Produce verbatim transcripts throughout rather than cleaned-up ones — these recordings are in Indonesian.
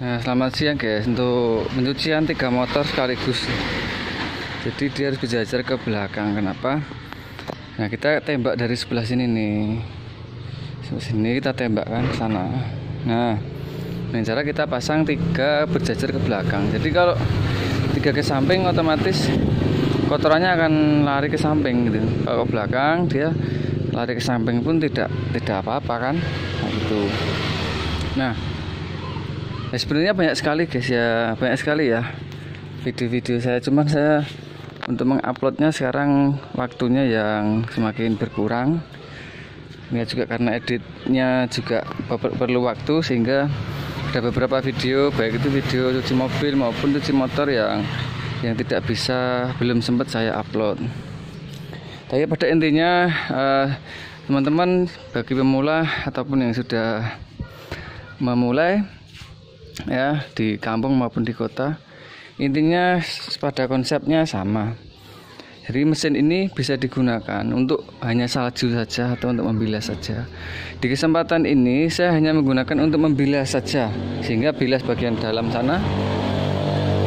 Nah, selamat siang guys, untuk pencucian tiga motor sekaligus. Jadi dia harus berjajar ke belakang. Kenapa? Nah, kita tembak dari sebelah sini nih. Sebelah sini kita tembak kan ke sana. Nah, dengan cara kita pasang tiga berjajar ke belakang. Jadi kalau tiga ke samping, otomatis kotorannya akan lari ke samping gitu. Kalau ke belakang dia lari ke samping pun tidak tidak apa-apa kan. Nah, gitu. Nah, ya sebenarnya banyak sekali guys ya, banyak sekali ya video-video saya, cuman saya untuk menguploadnya sekarang waktunya yang semakin berkurang. Ini juga karena editnya juga perlu waktu, sehingga ada beberapa video, baik itu video cuci mobil maupun cuci motor yang yang tidak bisa, belum sempat saya upload. Tapi pada intinya teman-teman, eh, bagi pemula ataupun yang sudah memulai ya di kampung maupun di kota, intinya pada konsepnya sama. Jadi mesin ini bisa digunakan untuk hanya salju saja atau untuk membilas saja. Di kesempatan ini saya hanya menggunakan untuk membilas saja, sehingga bilas bagian dalam sana,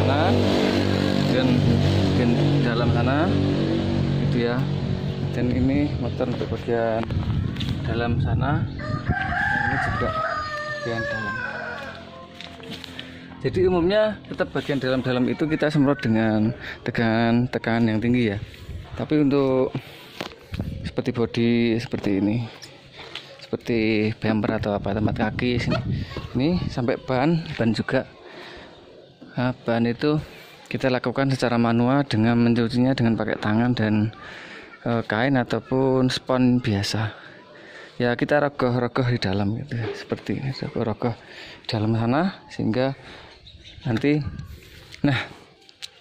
kanan, dan bagian dalam sana gitu ya. Dan ini motor untuk bagian dalam sana, dan ini juga bagian dalam. Jadi umumnya tetap bagian dalam-dalam itu kita semprot dengan tekan tekanan yang tinggi ya. Tapi untuk seperti body seperti ini, seperti bumper atau apa, tempat kaki sini, ini sampai ban, ban juga. Nah, ban itu kita lakukan secara manual dengan mencucinya dengan pakai tangan dan e, kain ataupun spons biasa. Ya kita rogoh-rogoh di dalam gitu ya. Seperti ini rogoh-rogoh di dalam sana, sehingga nanti, nah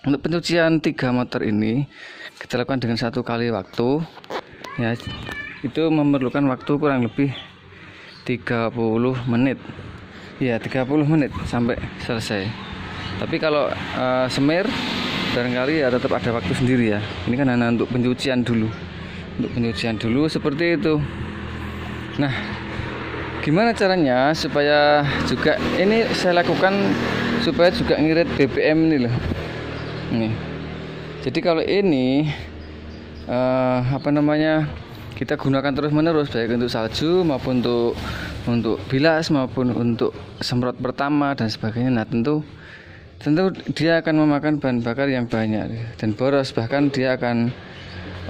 untuk pencucian tiga motor ini kita lakukan dengan satu kali waktu ya, itu memerlukan waktu kurang lebih tiga puluh menit ya, tiga puluh menit sampai selesai. Tapi kalau uh, semir barangkali ya tetap ada waktu sendiri ya. Ini kan hanya untuk pencucian dulu, untuk pencucian dulu seperti itu. Nah, gimana caranya supaya juga ini saya lakukan supaya juga ngirit B B M ini loh. Nih. Jadi kalau ini eh, apa namanya, kita gunakan terus-menerus baik untuk salju maupun untuk untuk bilas maupun untuk semprot pertama dan sebagainya. Nah, tentu tentu dia akan memakan bahan bakar yang banyak dan boros, bahkan dia akan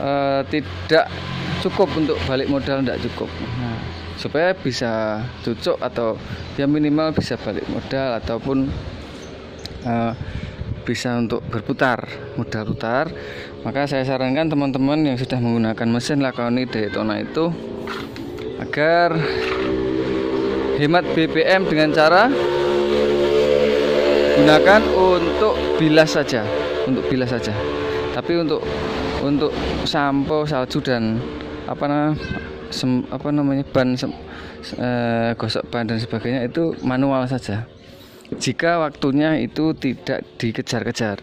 eh, tidak cukup untuk balik modal, tidak cukup. Nah, supaya bisa cocok atau ya minimal bisa balik modal ataupun uh, bisa untuk berputar modal putar, maka saya sarankan teman-teman yang sudah menggunakan mesin Lakoni Daytona itu agar hemat B B M dengan cara gunakan untuk bilas saja, untuk bilas saja. Tapi untuk untuk sampo, salju dan apa namanya Sem, apa namanya ban sem, e, gosok ban dan sebagainya itu manual saja jika waktunya itu tidak dikejar-kejar.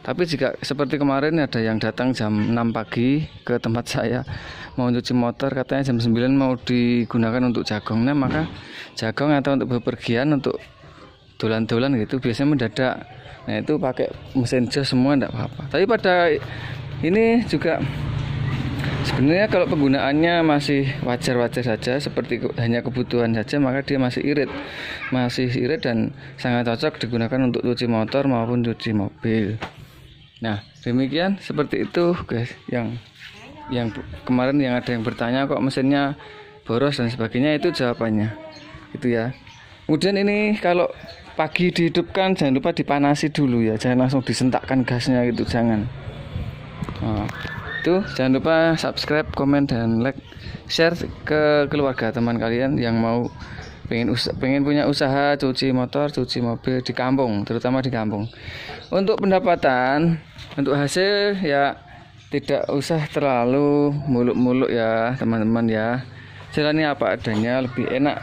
Tapi jika seperti kemarin ada yang datang jam enam pagi ke tempat saya mau cuci motor, katanya jam sembilan mau digunakan untuk jagongnya, maka jagong atau untuk bepergian, untuk dolan-dolan gitu biasanya mendadak. Nah itu pakai mesin jos semua tidak apa-apa. Tapi pada ini juga sebenarnya kalau penggunaannya masih wajar-wajar saja, seperti hanya kebutuhan saja, maka dia masih irit, masih irit dan sangat cocok digunakan untuk cuci motor maupun cuci mobil. Nah demikian seperti itu guys. Yang yang kemarin yang ada yang bertanya kok mesinnya boros dan sebagainya, itu jawabannya itu ya. Kemudian ini kalau pagi dihidupkan jangan lupa dipanasi dulu ya, jangan langsung disentakkan gasnya gitu, jangan. Nah, itu jangan lupa subscribe, komen dan like, share ke keluarga teman kalian yang mau pengen pengen punya usaha cuci motor, cuci mobil di kampung, terutama di kampung. Untuk pendapatan, untuk hasil ya tidak usah terlalu muluk-muluk ya teman-teman ya. Jalani apa adanya, lebih enak.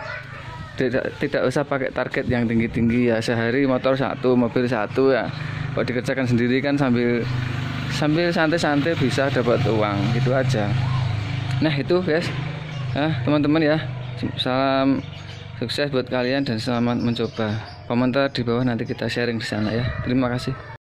Tidak tidak usah pakai target yang tinggi-tinggi ya. Sehari motor satu, mobil satu ya. Kalau dikerjakan sendiri kan sambil sambil santai-santai bisa dapat uang gitu aja. Nah itu guys, nah teman-teman ya, salam sukses buat kalian dan selamat mencoba. komentar di bawah, nanti kita sharing di sana ya. Terima kasih.